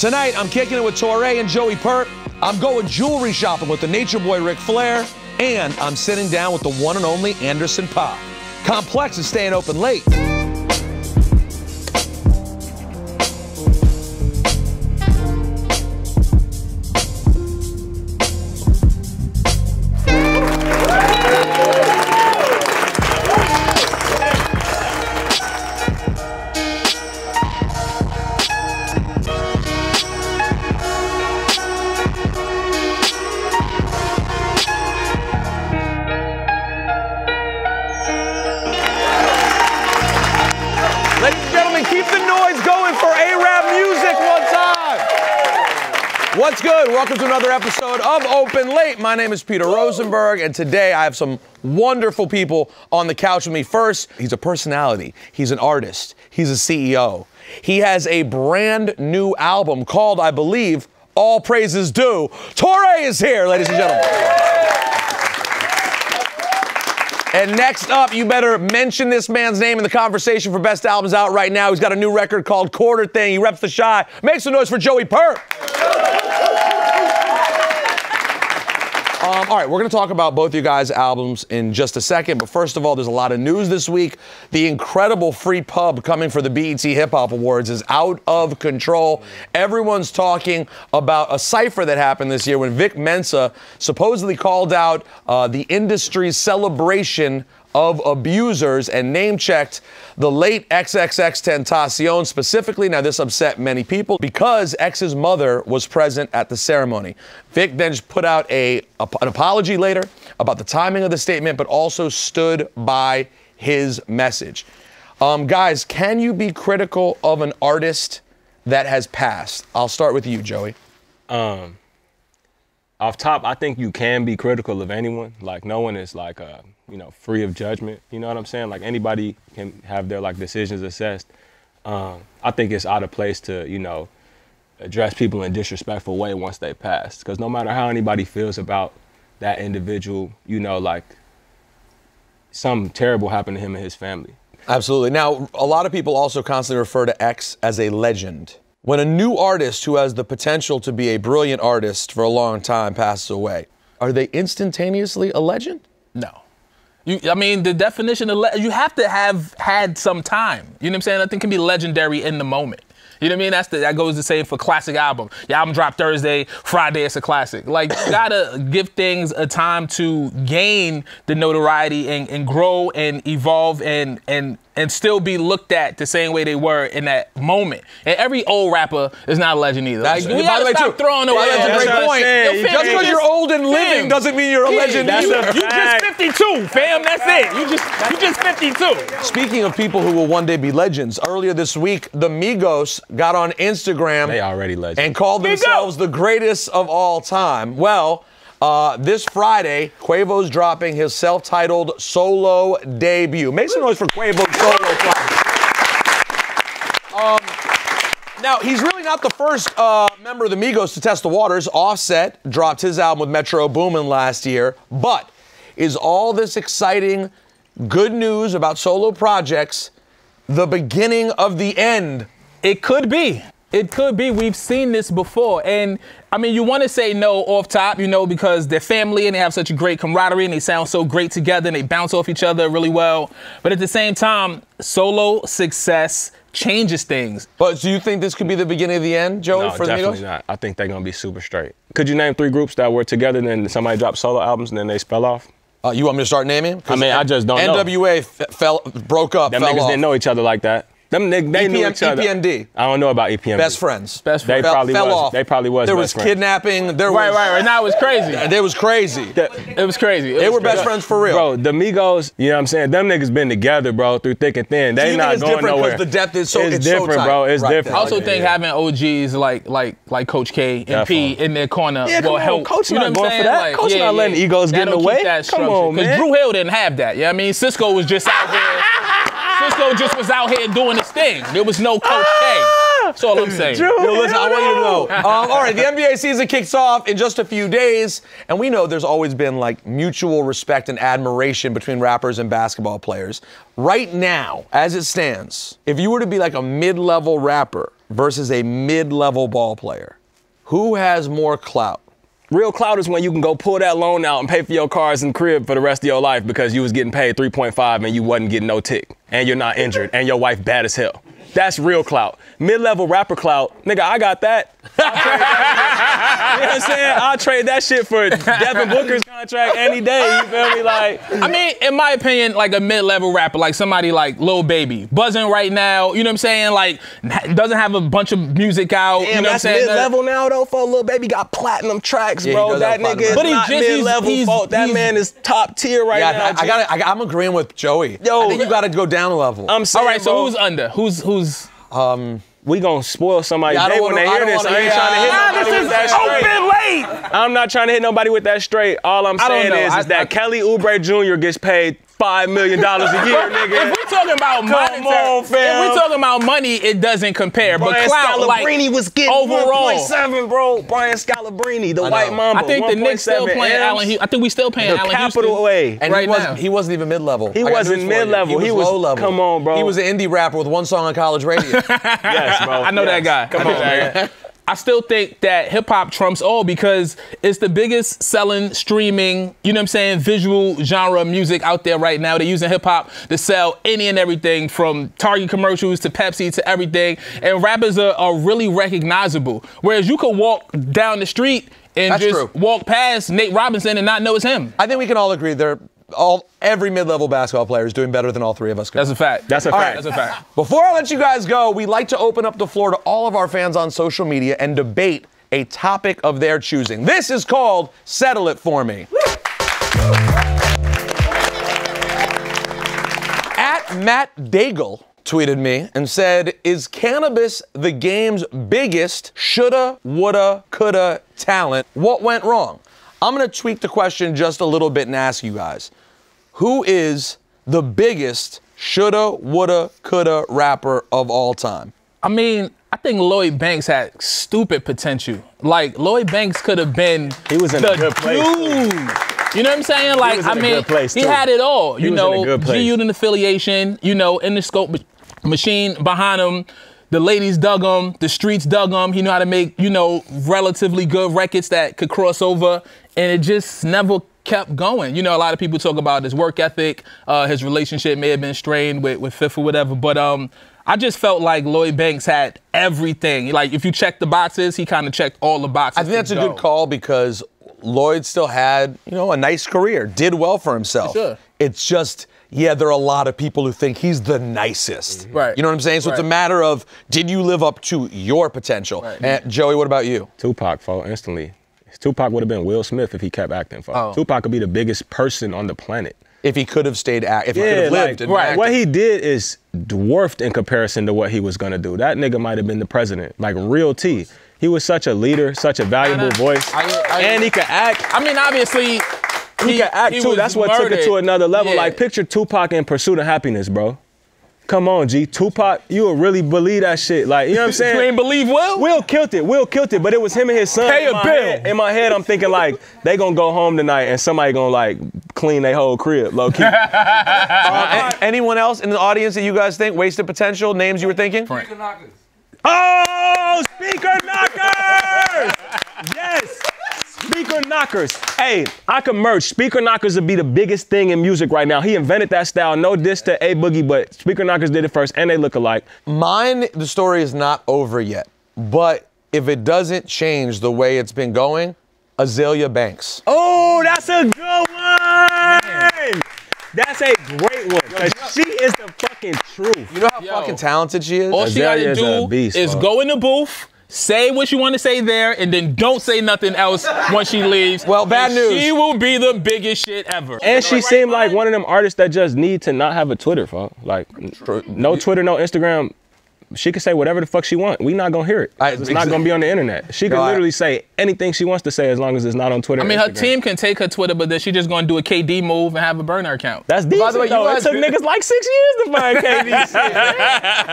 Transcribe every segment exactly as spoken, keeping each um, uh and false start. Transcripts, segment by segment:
Tonight, I'm kicking it with Torae and Joey Purp. I'm going jewelry shopping with the Nature Boy Ric Flair. And I'm sitting down with the one and only Anderson Paak. Complex is staying open late. Welcome to another episode of Open Late. My name is Peter Rosenberg, and today I have some wonderful people on the couch with me. First, he's a personality, he's an artist, he's a C E O. He has a brand new album called, I believe, All Praises Due. Torae is here, ladies and gentlemen. And next up, you better mention this man's name in the conversation for Best Albums Out right now. He's got a new record called Quarter Thing. He reps the Chi. Make some noise for Joey Purp. Um, all right, we're going to talk about both you guys' albums in just a second, but first of all, there's a lot of news this week. The incredible free pub coming for the B E T Hip Hop Awards is out of control. Everyone's talking about a cipher that happened this year when Vic Mensa supposedly called out uh, the industry's celebration of abusers and name-checked the late XXXTentacion specifically. Now, this upset many people because X's mother was present at the ceremony. Vic then put out a, a, an apology later about the timing of the statement, but also stood by his message. Um, guys, can you be critical of an artist that has passed? I'll start with you, Joey. Um, off top, I think you can be critical of anyone. Like, no one is like a... you know, free of judgment, you know what I'm saying? Like, anybody can have their, like, decisions assessed. Um, I think it's out of place to, you know, address people in a disrespectful way once they pass. Because no matter how anybody feels about that individual, you know, like, something terrible happened to him and his family. Absolutely. Now, a lot of people also constantly refer to X as a legend. When a new artist who has the potential to be a brilliant artist for a long time passes away, are they instantaneously a legend? No. You, I mean, the definition of le- you have to have had some time. You know what I'm saying? Nothing can be legendary in the moment. You know what I mean? That's the, that goes the same for classic album. Your album dropped Thursday, Friday it's a classic. Like, you gotta give things a time to gain the notoriety and, and grow and evolve and and and still be looked at the same way they were in that moment. And every old rapper is not a legend either. That's, so we gotta stop too, throwing away. Yeah, that's a great point. Yo, fam, just because you're old and living fam, doesn't mean you're a legend that's either. A you just fifty-two, fam. That's it. You just you just fifty-two. Speaking of people who will one day be legends, earlier this week, the Migos got on Instagram they already legends. and called themselves the greatest of all time. Well, uh, this Friday, Quavo's dropping his self-titled solo debut. Make some noise for Quavo's solo. um, now, he's really not the first uh, member of the Migos to test the waters. Offset dropped his album with Metro Boomin' last year. But is all this exciting good news about solo projects the beginning of the end? It could be. It could be. We've seen this before. And, I mean, you want to say no off top, you know, because they're family and they have such a great camaraderie and they sound so great together and they bounce off each other really well. But at the same time, solo success changes things. But do you think this could be the beginning of the end, Joey, no, for the Migos? No, definitely not. I think they're going to be super straight. Could you name three groups that were together and then somebody dropped solo albums and then they spell off? Uh, you want me to start naming? I mean, I just don't know. N W A fell, broke up, fell off. Them niggas didn't know each other like that. Them they, they E P M, knew each other. E P M D. I don't know about E P M D. Best friends. Best friends. They fell, probably fell was. Off. They probably was. There best was friends. Kidnapping. There right, was, right, right. Now it was crazy. It was crazy. It was crazy. It they was were crazy. Best friends for real. Bro, the Migos. You know what I'm saying? Them niggas been together, bro, through thick and thin. They not it's going nowhere. The depth is so. It's, it's different, so tight, bro. It's right different. I also like, think yeah. having O Gs like like like Coach K and P in their corner yeah, will help. Coach not going for that. Coach not letting egos get in the way. Come on, man. Because Drew Hill didn't have that. Yeah, I mean, Cisco was just out there. Cisco just was out here doing his thing. There was no Coach K. That's all I'm saying. Dude, Yo, listen, I want you to know. Um, all right, the N B A season kicks off in just a few days, and we know there's always been like mutual respect and admiration between rappers and basketball players. Right now, as it stands, if you were to be like a mid-level rapper versus a mid-level ball player, who has more clout? Real clout is when you can go pull that loan out and pay for your cars and crib for the rest of your life because you was getting paid three point five and you wasn't getting no tick, and you're not injured, and your wife bad as hell. That's real clout. Mid-level rapper clout, nigga, I got that. that you know what I'm saying? I'll trade that shit for Devin Booker's contract any day, you feel me? Like, I mean, in my opinion, like a mid-level rapper, like somebody like Lil Baby, buzzing right now, you know what I'm saying? Like, doesn't have a bunch of music out, Damn, you know what I'm saying? mid-level now, though, for Lil Baby got platinum tracks, yeah, bro. That nigga is but not mid-level, fault. That he's, man is top tier right yeah, now. I, I gotta, I, I'm agreeing with Joey. Yo, I think you gotta go down a level. I'm sorry. All right, so bro, who's under? Who's, who's Um, we gonna spoil somebody's yeah, day when they hear this. I ain't trying to hit nobody with that straight. Open Late! I'm not trying to hit nobody with that straight. All I'm saying is, is that Kelly Oubre Junior gets paid five million dollars a year, nigga. If we're talking about money, if we're talking about money, it doesn't compare. Brian but clout, Scalabrine like, was getting one point seven, bro. Brian Scalabrine, the white Mamba. I think the Knicks still playing M's. Alan. He I think we still paying the Allen capital Houston. A. And right he wasn't, now. He wasn't even mid-level. He I wasn't mid-level. He was, was low-level. Come on, bro. He was an indie rapper with one song on college radio. Yes, bro. I know yes. that guy. Come on, man. I still think that hip-hop trumps all because it's the biggest selling, streaming, you know what I'm saying, visual genre music out there right now. They're using hip-hop to sell any and everything from Target commercials to Pepsi to everything. And rappers are, are really recognizable. Whereas you could walk down the street and That's just true. walk past Nate Robinson and not know it's him. I think we can all agree they're all every mid-level basketball player is doing better than all three of us. Could. That's a fact. That's a all fact. Right. That's a fact. Before I let you guys go, we like to open up the floor to all of our fans on social media and debate a topic of their choosing. This is called Settle It For Me. At Matt Daigle tweeted me and said, is cannabis the game's biggest shoulda, woulda, coulda talent? What went wrong? I'm going to tweak the question just a little bit and ask you guys, who is the biggest shoulda, woulda, coulda rapper of all time? I mean, I think Lloyd Banks had stupid potential. Like, Lloyd Banks could have been he was in the a good place, dude. Too. You know what I'm saying? Like, he was in I a mean, good place, he had it all. He you was know, in a good place. G Unit affiliation, you know, Interscope machine behind him. The ladies dug him, the streets dug him. He knew how to make, you know, relatively good records that could cross over, and it just never kept going. You know, a lot of people talk about his work ethic, uh, his relationship may have been strained with, with Fifth or whatever, but um, I just felt like Lloyd Banks had everything. Like, if you check the boxes, he kind of checked all the boxes. I think that's go. a good call because Lloyd still had, you know, a nice career, did well for himself. For sure. It's just... yeah, there are a lot of people who think he's the nicest. Right. You know what I'm saying? So right. it's a matter of, did you live up to your potential? Right. And Joey, what about you? Tupac, fo, instantly. Tupac would have been Will Smith if he kept acting, fo. Oh. Tupac could be the biggest person on the planet. If he could have stayed act, if yeah, he could have lived. Like, and right. acted. What he did is dwarfed in comparison to what he was gonna do. That nigga might have been the president, like real T. He was such a leader, such a valuable I, voice, I, I, and he could act. I mean, obviously, He, he can act, he too. That's what murdered. took it to another level. Yeah. Like, picture Tupac in Pursuit of Happiness, bro. Come on, G. Tupac, you would really believe that shit. Like, you know what I'm saying? You ain't believe Will? Will killed it. Will killed it. But it was him and his son. Pay a bill. Head, in my head, I'm thinking, like, they gonna go home tonight and somebody gonna, like, clean their whole crib, low-key. uh, anyone else in the audience that you guys think wasted potential? Names you were thinking? Frank. Speaker Knockers. Oh, Speaker Knockers! Yes! Speaker Knockers. Hey, I can merch. Speaker Knockers would be the biggest thing in music right now. He invented that style. No diss to A Boogie, but Speaker Knockers did it first, and they look alike. Mine, the story is not over yet, but if it doesn't change the way it's been going, Azalea Banks. Oh, that's a good one! Man. That's a great one. Yo, she is the fucking truth. You know how Yo, fucking talented she is? All Azalea she gotta do beast, is bro. go in the booth, say what you want to say there, and then don't say nothing else when she leaves. Well, bad news. She will be the biggest shit ever. And she seemed like one of them artists that just need to not have a Twitter, fo. Like, no Twitter, no Instagram. She could say whatever the fuck she want. We not gonna hear it. I, it's exactly. not gonna be on the internet. She could no, literally I, say anything she wants to say as long as it's not on Twitter. I mean, her team can take her Twitter, but then she just gonna do a K D move and have a burner account. That's decent. By the way, you guys, it took niggas like six years to find K D.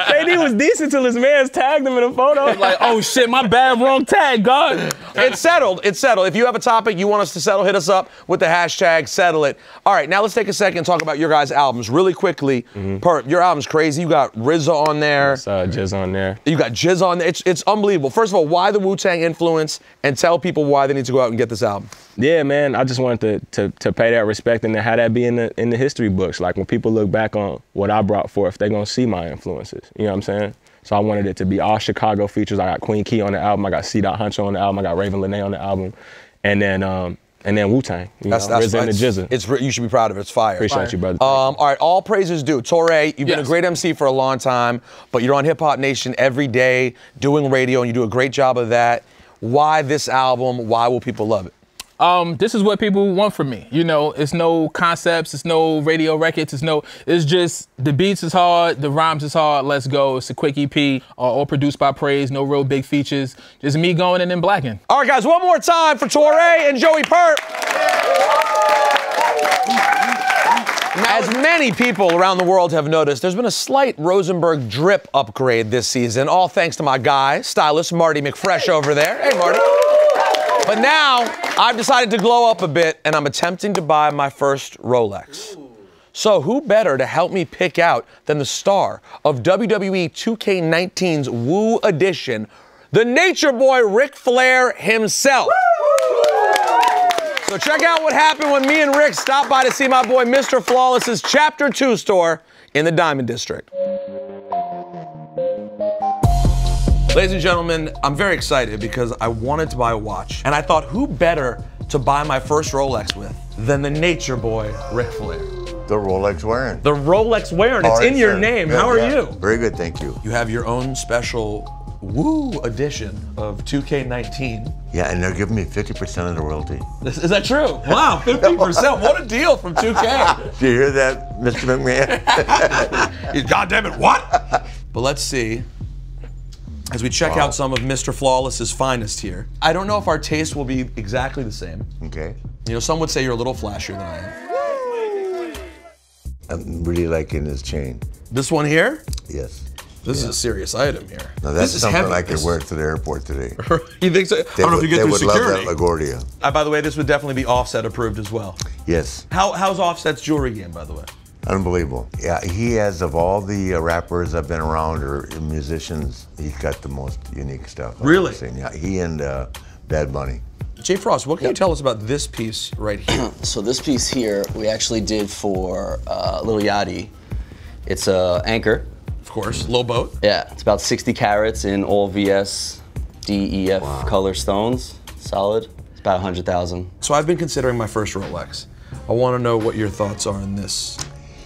K D was decent till his man's tagged him in a photo. Like, oh shit, my bad, wrong tag, God. It's settled. It's settled. If you have a topic you want us to settle, hit us up with the hashtag settle it. All right, now let's take a second and talk about your guys' albums really quickly. Mm-hmm. Purp, your album's crazy. You got R Z A on there. Yes, uh, Jizz on there. You got Jizz on there. It's, it's unbelievable. First of all, why the Wu-Tang influence, and tell people why they need to go out and get this album. Yeah, man, I just wanted to, to, to pay that respect and to have that be in the, in the history books. Like, when people look back on what I brought forth, they're going to see my influences. You know what I'm saying? So I wanted it to be all Chicago features. I got Queen Key on the album. I got C. Huncho on the album. I got Raven Lynae on the album. And then... Um, And then Wu-Tang, you that's, know, that's, R Z A and the Jizza. It's, you should be proud of it. It's fire. Appreciate fire. you, brother. Um, all right, All Praises Due. Torae, you've yes. been a great M C for a long time, but you're on Hip Hop Nation every day doing radio, and you do a great job of that. Why this album? Why will people love it? Um, this is what people want from me. You know, it's no concepts, it's no radio records, it's no, it's just the beats is hard, the rhymes is hard, let's go. It's a quick E P, uh, all produced by Praise, no real big features, just me going and then blacking. All right, guys, one more time for Torae and Joey Purp. As many people around the world have noticed, there's been a slight Rosenberg drip upgrade this season, all thanks to my guy, stylist Marty McFresh over there. Hey, Marty. But now, I've decided to glow up a bit, and I'm attempting to buy my first Rolex. Ooh. So who better to help me pick out than the star of W W E two K nineteen's Woo Edition, the Nature Boy Ric Flair himself. Woo! So check out what happened when me and Rick stopped by to see my boy Mister Flawless's Chapter two store in the Diamond District. Ladies and gentlemen, I'm very excited because I wanted to buy a watch, and I thought who better to buy my first Rolex with than the Nature Boy, Ric Flair. The Rolex wearing. The Rolex wearing, it's in your name. How are you? Very good, thank you. You have your own special Woo edition of two K nineteen. Yeah, and they're giving me fifty percent of the royalty. Is, is that true? Wow, fifty percent, what a deal from two K. Do you hear that, Mister McMahon? God damn it, what? But let's see. As we check wow. out some of Mister Flawless's finest here. I don't know if our taste will be exactly the same. Okay. You know, some would say you're a little flashier than I am. I'm really liking this chain. This one here? Yes. This yeah. is a serious item here. Now that's this is something heavy. I could this wear to the airport today. You think so? They I don't would, know if you get through security. They would love that LaGuardia. Uh, by the way, this would definitely be Offset approved as well. Yes. How, how's Offset's jewelry game, by the way? Unbelievable. Yeah, he has, of all the uh, rappers I've been around or musicians, he's got the most unique stuff. I've really? Yeah, he and uh, Bad Bunny. Jay Frost, what can yep. you tell us about this piece right here? So this piece here, we actually did for uh, Lil Yachty. It's a anchor. Of course, low boat. Yeah, it's about sixty carats in all V S D E F wow. color stones, solid. It's about one hundred thousand. So I've been considering my first Rolex. I want to know what your thoughts are on this.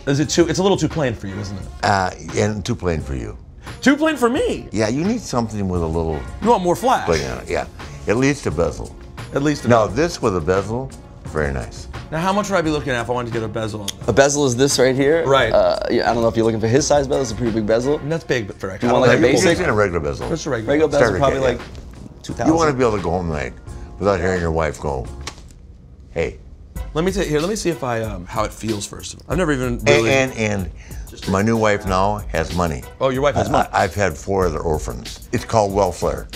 Is it too, it's a little too plain for you, isn't it? Uh, and too plain for you. Too plain for me? Yeah, you need something with a little... You want more flash? It, yeah, at least a bezel. At least a bezel. Now this with a bezel, very nice. Now how much would I be looking at if I wanted to get a bezel on this? A bezel is this right here. Right. Uh, I don't know if you're looking for his size bezel, it's a pretty big bezel. And that's big, but for actually. You want like a basic? It's a regular bezel. Just a regular, regular bezel. Regular bezel, probably yeah. like two thousand. You want to be able to go home tonight without hearing your wife go, hey. Let me take here. Let me see if I um, how it feels first. I've never even really. And and, and my new wife now has money. Oh, your wife has money. I, I've had four other orphans. It's called Well Flair.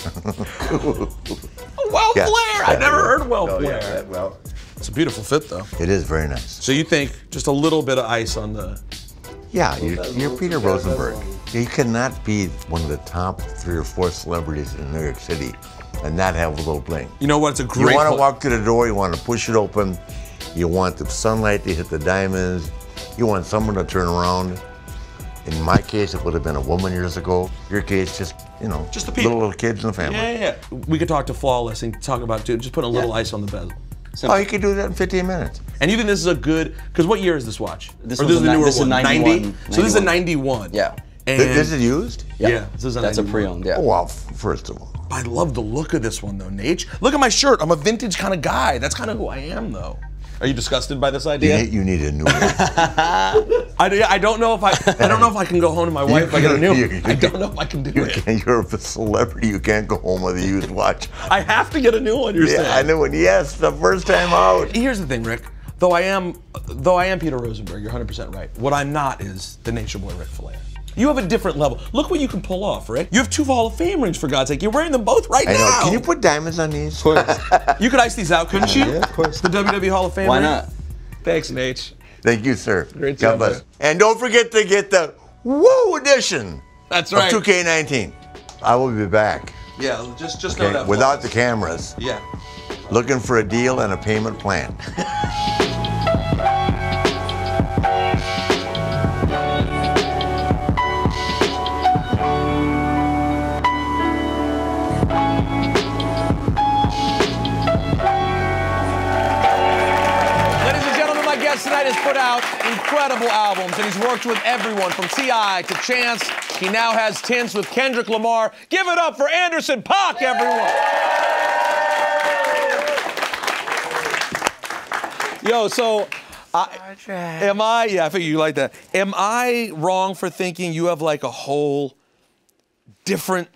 Well yeah. Flair. I never heard Well no, Flair. Yeah, well, it's a beautiful fit though. It is very nice. So you think just a little bit of ice on the. Yeah, you're, you're Peter Rosenberg. You cannot be one of the top three or four celebrities in New York City and not have a little bling. You know what? It's a great. You want to walk to the door. You want to push it open. You want the sunlight to hit the diamonds. You want someone to turn around. In my case, it would have been a woman years ago. Your case, just, you know, just the people. Little, little kids in the family. Yeah, yeah, yeah. We could talk to Flawless and talk about, dude, just putting a little yeah. ice on the bezel. Simple. Oh, you could do that in fifteen minutes. And you think this is a good, because what year is this watch? This, or this is the newer this one, ninety? So this is a ninety-one. Yeah. And Th this is used? Yeah, yeah this is a that's ninety-one. A pre-owned, yeah. Oh, wow, first of all. I love the look of this one, though, Nate. Look at my shirt. I'm a vintage kind of guy. That's kind of who I am, though. Are you disgusted by this idea? You need, you need a new one. I, I don't know if I I don't know if I can go home to my wife. I got a new. You, you, I don't know if I can do you it. Can, you're a celebrity. You can't go home with a used watch. I have to get a new one. You're yeah, saying? I knew it. Yes, the first time out. Here's the thing, Rick. Though I am, though I am Peter Rosenberg. You're one hundred percent right. What I'm not is the Nature Boy Ric Flair. You have a different level. Look what you can pull off, Rick. You have two Hall of Fame rings, for God's sake. You're wearing them both right I know. now. Can you put diamonds on these? Of course. You could ice these out, couldn't you? Yeah, of course. The W W E Hall of Fame Why ring. not? Thanks, Nate. Thank you, sir. Great job. God bless. And don't forget to get the Woo edition. That's right. Of two K nineteen. I will be back. Yeah, just, just okay. know that. Without the cameras. Yeah. Looking for a deal and a payment plan. Tonight has put out incredible albums, and he's worked with everyone from T I to Chance. He now has tints with Kendrick Lamar. Give it up for Anderson Paak, everyone. Yo, so I, am I? Yeah, I figure you like that. Am I wrong for thinking you have like a whole different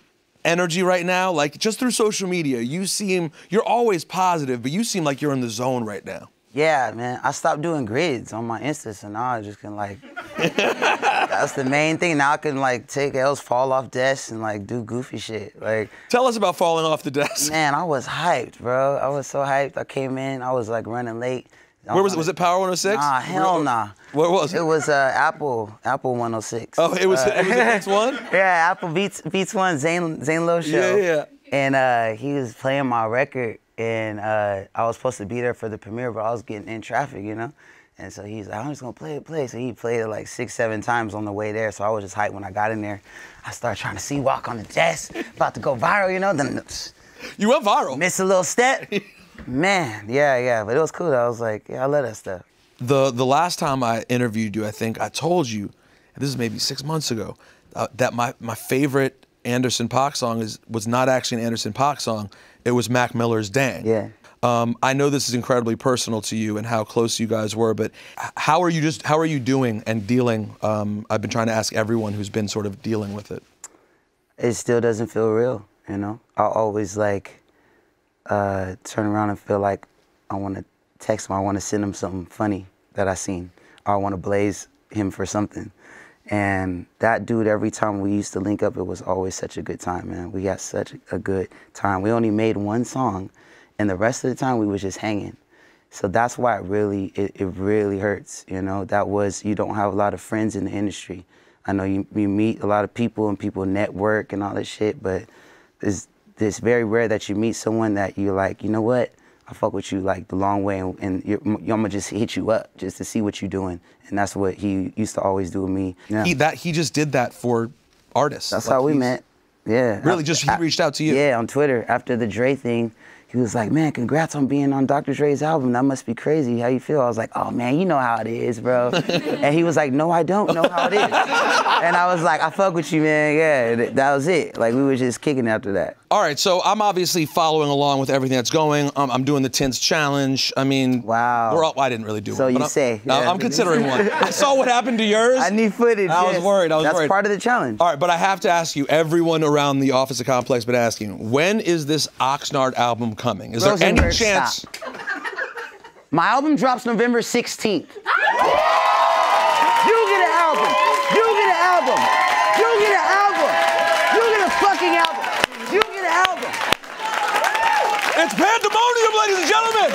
energy right now? Like just through social media, you seem you're always positive, but you seem like you're in the zone right now. Yeah, man, I stopped doing grids on my Insta, and now I just can, like, that's the main thing. Now I can, like, take L's, fall off desks, and, like, do goofy shit. Like, tell us about falling off the desk. Man, I was hyped, bro. I was so hyped. I came in. I was, like, running late. Where was it? Was it Power one oh six? Nah, hell nah. Where was it? It was uh, Apple, Apple one oh six. Oh, it was, uh, it was the Beats One? Yeah, Apple Beats, Beats One, Zane, Zane Lowe show. Yeah, yeah. And uh, he was playing my record. And uh, I was supposed to be there for the premiere, but I was getting in traffic, you know? And so he's like, I'm just gonna play it, play it. So he played it like six, seven times on the way there. So I was just hyped when I got in there. I started trying to see walk on the desk, about to go viral, you know? Then you went viral. Missed a little step. Man, yeah, yeah, but it was cool. I was like, yeah, I love that stuff. The, the last time I interviewed you, I think I told you, and this is maybe six months ago, uh, that my, my favorite Anderson Paak song is, was not actually an Anderson Paak song. It was Mac Miller's Dang. Yeah. Um, I know this is incredibly personal to you and how close you guys were, but how are you just, how are you doing and dealing? Um, I've been trying to ask everyone who's been sort of dealing with it. It still doesn't feel real, you know? I always like uh, turn around and feel like I want to text him, I want to send him something funny that I seen, or I want to blaze him for something. And that dude, every time we used to link up, it was always such a good time, man. We got such a good time. We only made one song, and the rest of the time we was just hanging. So that's why it really, it, it really hurts, you know? That was, you don't have a lot of friends in the industry. I know you, you meet a lot of people, and people network and all that shit, but it's, it's very rare that you meet someone that you're like, you know what? I fuck with you like the long way, and, and you're, I'm gonna just hit you up just to see what you're doing, and that's what he used to always do with me. Yeah. He that he just did that for artists. That's like how we met. Yeah. Really, I, just I, he reached out to you. Yeah, on Twitter after the Dre thing, he was like, "Man, congrats on being on Doctor Dre's album. That must be crazy. How you feel?" I was like, "Oh man, you know how it is, bro." And he was like, "No, I don't know how it is." And I was like, "I fuck with you, man. Yeah." Th that was it. Like we were just kicking after that. All right, so I'm obviously following along with everything that's going. Um, I'm doing the Tints Challenge. I mean, wow. We're all, I didn't really do so one. So you I'm, say. No, yeah. I'm considering one. I saw what happened to yours. I need footage. I yes. was worried. I was that's worried. That's part of the challenge. All right, but I have to ask you, everyone around the office of Complex been asking, when is this Oxnard album coming? Is Rosenberg, there any chance? Stop. My album drops November sixteenth. You get an album. You get an album. You get an album. You get a fucking album. It's pandemonium, ladies and gentlemen.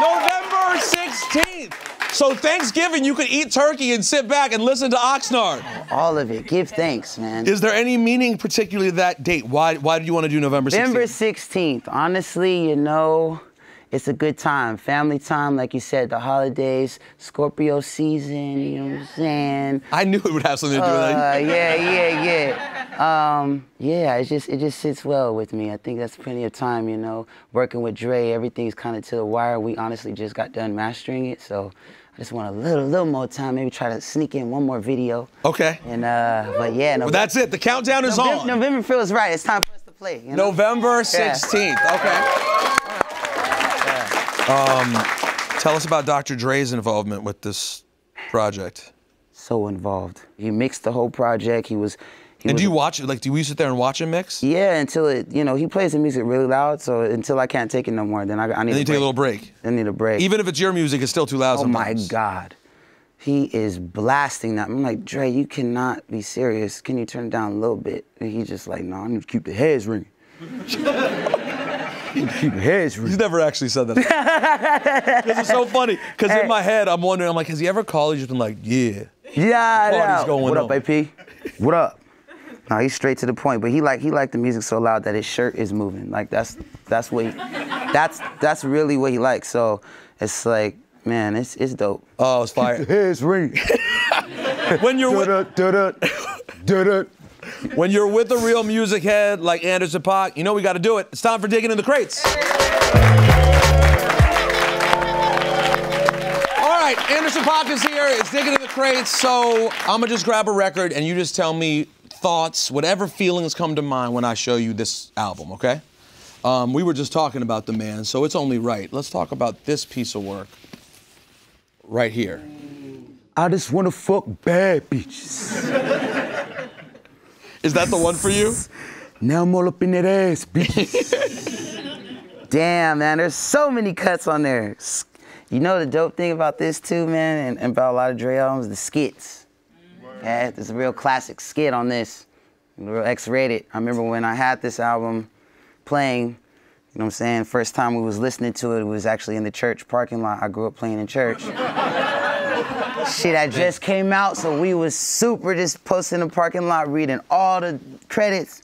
November sixteenth. So Thanksgiving, you could eat turkey and sit back and listen to Oxnard. All of it. Give thanks, man. Is there any meaning particularly to that date? Why, why do you want to do November sixteenth? November sixteenth. Honestly, you know, it's a good time. Family time, like you said, the holidays, Scorpio season, you know what I'm saying? I knew it would have something to do with that. Uh, yeah, yeah, yeah. Um, yeah, it just it just sits well with me. I think that's plenty of time, you know. Working with Dre, everything's kind of to the wire. We honestly just got done mastering it, so I just want a little, little more time. Maybe try to sneak in one more video. Okay. And uh, but yeah. Well, that's it. The countdown is November, on. November feels right. It's time for us to play. You know? November sixteenth. Yeah. Okay. Yeah. Um. Tell us about Doctor Dre's involvement with this project. So involved. He mixed the whole project. He was. He and was, do you watch it? Like, do we sit there and watch him mix? Yeah, until it. You know, he plays the music really loud. So until I can't take it no more, then I, I need. Then you take a little break. I need a break. Even if it's your music, it's still too loud. Oh sometimes. My God, he is blasting that. I'm like, Dre, you cannot be serious. Can you turn it down a little bit? And he's just like, no, I need to keep the heads ringing. Keep your heads ringing. He's never actually said that. This is so funny, because hey. In my head, I'm wondering, I'm like, has he ever called you? Just been like, yeah. Yeah, yeah. Going what on. Up, A P? What up? No, he's straight to the point, but he like he liked the music so loud that his shirt is moving. Like that's that's what he, that's that's really what he likes. So it's like, man, it's it's dope. Oh, it's fire. Keep your heads ringing. When you're with. Da-da, da-da. When you're with a real music head like Anderson Paak, you know we got to do it. It's time for Digging in the Crates. Hey. All right, Anderson Paak is here. It's Digging in the Crates. So I'm going to just grab a record and you just tell me thoughts, whatever feelings come to mind when I show you this album, okay? Um, we were just talking about the man, so it's only right. Let's talk about this piece of work right here. I just want to fuck bad bitches. Is that the one for you? Now I'm all up in that ass, bitch. Damn, man, there's so many cuts on there. You know the dope thing about this too, man, and, and about a lot of Dre albums, the skits. Yeah, there's a real classic skit on this, real X-rated. I remember when I had this album playing, you know what I'm saying, first time we was listening to it, it was actually in the church parking lot. I grew up playing in church. Shit, I just came out, so we was super just posting in the parking lot, reading all the credits,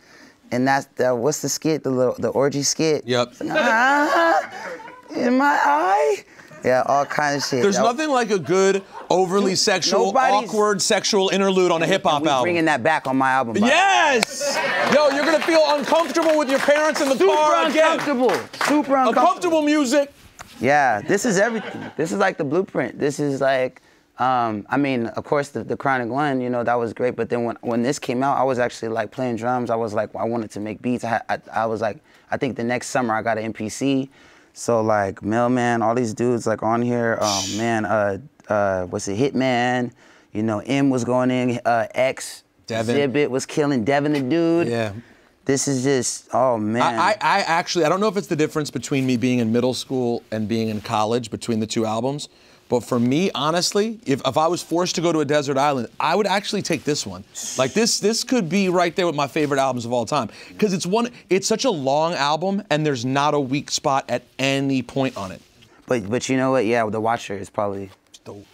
and that's the, what's the skit, the little, the orgy skit. Yep. Uh-huh. In my eye. Yeah, all kind of shit. There's that nothing was, like a good, overly sexual, awkward sexual interlude on a hip hop album. Bringing that back on my album. Yes. Yo, you're gonna feel uncomfortable with your parents in the super car again. Super uncomfortable. Super uncomfortable. Uncomfortable music. Yeah, this is everything. This is like the blueprint. This is like. Um, I mean, of course, the, the Chronic One, you know, that was great. But then when, when this came out, I was actually like playing drums. I was like, I wanted to make beats. I, I, I was like, I think the next summer I got an M P C. So like Mailman, all these dudes like on here. Oh man, uh, uh, what's it, Hitman? You know, M was going in. Uh, X, Devin. Zibit was killing. Devin the dude. Yeah. This is just, oh man. I, I, I actually, I don't know if it's the difference between me being in middle school and being in college between the two albums. But for me, honestly, if, if I was forced to go to a desert island, I would actually take this one. Like this, this could be right there with my favorite albums of all time. Because it's one, it's such a long album, and there's not a weak spot at any point on it. But but you know what? Yeah, The Watcher is probably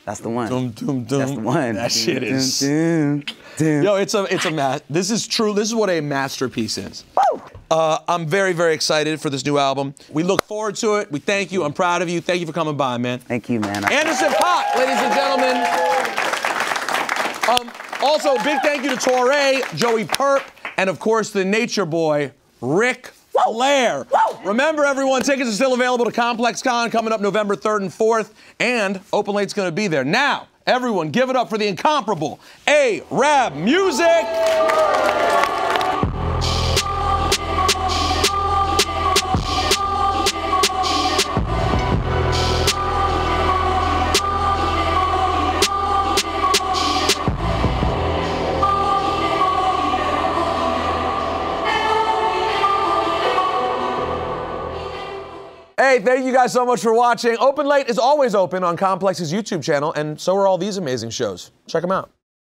that's the one. Dum, dum, dum. That's the one. That shit is. Dum, dum, dum. Yo, it's a it's a ma this is true. This is what a masterpiece is. Woo! Uh, I'm very, very excited for this new album. We look forward to it. We thank you. I'm proud of you. Thank you for coming by, man. Thank you, man. Anderson Paak, ladies and gentlemen. Um, also, big thank you to Torae, Joey Purp, and of course, the nature boy, Ric Flair. Whoa. Remember, everyone, tickets are still available to Complex Con coming up November third and fourth, and Open Late's gonna be there. Now, everyone, give it up for the incomparable A-Rab Music. Hey, thank you guys so much for watching. Open Late is always open on Complex's YouTube channel, and so are all these amazing shows. Check them out.